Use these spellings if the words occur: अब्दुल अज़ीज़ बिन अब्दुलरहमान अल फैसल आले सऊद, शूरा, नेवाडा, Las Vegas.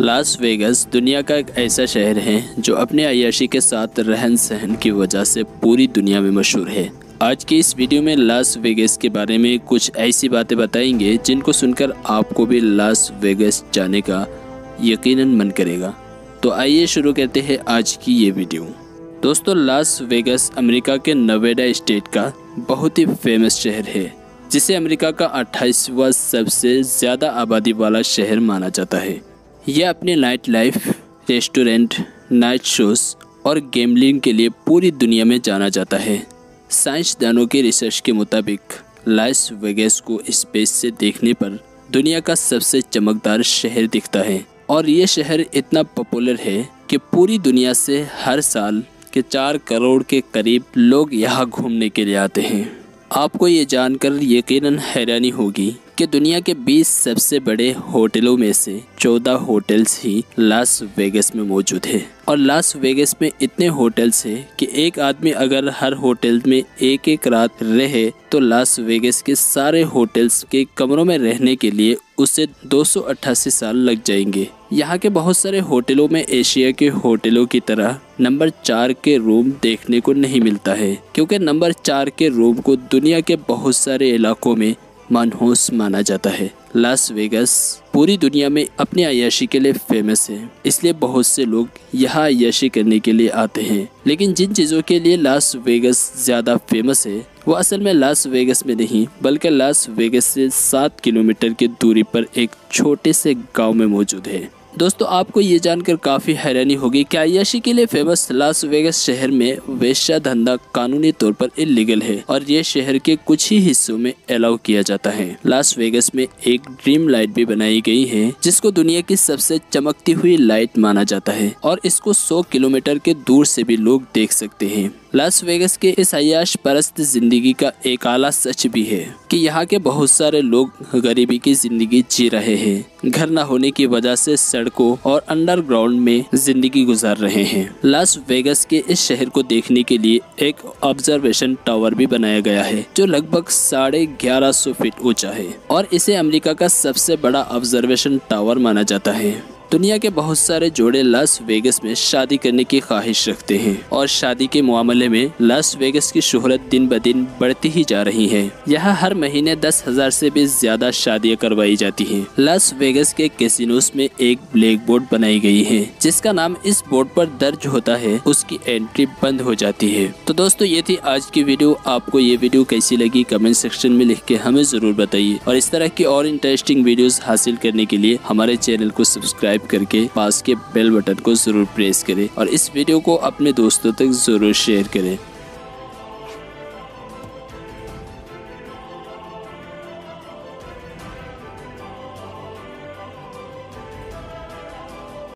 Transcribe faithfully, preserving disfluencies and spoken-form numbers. Las Vegas दुनिया का एक ऐसा शहर है जो अपने अय्याशी के साथ रहन सहन की वजह से पूरी दुनिया में मशहूर है। आज की इस वीडियो में लास वेगस के बारे में कुछ ऐसी बातें बताएंगे जिनको सुनकर आपको भी लास वेगस जाने का यकीनन मन करेगा। तो आइए शुरू करते हैं आज की ये वीडियो। दोस्तों, लास वेगस अमेरिका के नेवाडा स्टेट का बहुत ही फेमस शहर है, जिसे अमेरिका का अट्ठाईसवां सबसे ज़्यादा आबादी वाला शहर माना जाता है। यह अपने night life, restaurant, night shows और गेमलिंग के लिए पूरी दुनिया में जाना जाता है। साइंसदानों के रिसर्च के मुताबिक लास वेगस को स्पेस से देखने पर दुनिया का सबसे चमकदार शहर दिखता है और ये शहर इतना पॉपुलर है कि पूरी दुनिया से हर साल के चार करोड़ के करीब लोग यहाँ घूमने के लिए आते हैं। आपको ये जानकर यकीनन हैरानी होगी कि दुनिया के बीस सबसे बड़े होटलों में से चौदह होटल्स ही लास वेगस में मौजूद है और लास वेगस में इतने होटल्स हैं कि एक आदमी अगर हर होटल में एक एक रात रहे तो लास वेगस के सारे होटल्स के कमरों में रहने के लिए उसे दो सौ अट्ठासी साल लग जाएंगे। यहाँ के बहुत सारे होटलों में एशिया के होटलों की तरह नंबर चार के रूम देखने को नहीं मिलता है, क्योंकि नंबर चार के रूम को दुनिया के बहुत सारे इलाकों में मानहोस माना जाता है। लास वेगस पूरी दुनिया में अपने अय्याशी के लिए फेमस है, इसलिए बहुत से लोग यहाँ अय्याशी करने के लिए आते हैं। लेकिन जिन चीज़ों के लिए लास वेगस ज़्यादा फेमस है वो असल में लास वेगस में नहीं बल्कि लास वेगस से सात किलोमीटर की दूरी पर एक छोटे से गाँव में मौजूद है। दोस्तों, आपको ये जानकर काफ़ी हैरानी होगी कि अय्याशी के लिए फेमस लास वेगस शहर में वेश्या धंधा कानूनी तौर पर इलीगल है और ये शहर के कुछ ही हिस्सों में अलाउ किया जाता है। लास वेगस में एक ड्रीम लाइट भी बनाई गई है जिसको दुनिया की सबसे चमकती हुई लाइट माना जाता है और इसको सौ किलोमीटर के दूर से भी लोग देख सकते हैं। लास वेगस के इस अय्याश परस्त जिंदगी का एक आला सच भी है कि यहाँ के बहुत सारे लोग गरीबी की जिंदगी जी रहे हैं, घर न होने की वजह से सड़कों और अंडरग्राउंड में जिंदगी गुजार रहे हैं। लास वेगस के इस शहर को देखने के लिए एक ऑब्जर्वेशन टावर भी बनाया गया है जो लगभग साढ़े ग्यारह सौ फीट ऊंचा है और इसे अमेरिका का सबसे बड़ा ऑब्जर्वेशन टावर माना जाता है। दुनिया के बहुत सारे जोड़े लास वेगस में शादी करने की ख्वाहिश रखते हैं और शादी के मामले में लास वेगस की शोहरत दिन ब दिन बढ़ती ही जा रही है। यहाँ हर महीने दस हजार से भी ज्यादा शादियाँ करवाई जाती हैं। लास वेगस के कैसीनोस में एक ब्लैक बोर्ड बनाई गई है जिसका नाम इस बोर्ड पर दर्ज होता है, उसकी एंट्री बंद हो जाती है। तो दोस्तों, ये थी आज की वीडियो। आपको ये वीडियो कैसी लगी कमेंट सेक्शन में लिख के हमें जरूर बताइए और इस तरह की और इंटरेस्टिंग वीडियोज हासिल करने के लिए हमारे चैनल को सब्सक्राइब करके पास के बेल बटन को जरूर प्रेस करें और इस वीडियो को अपने दोस्तों तक जरूर शेयर करें।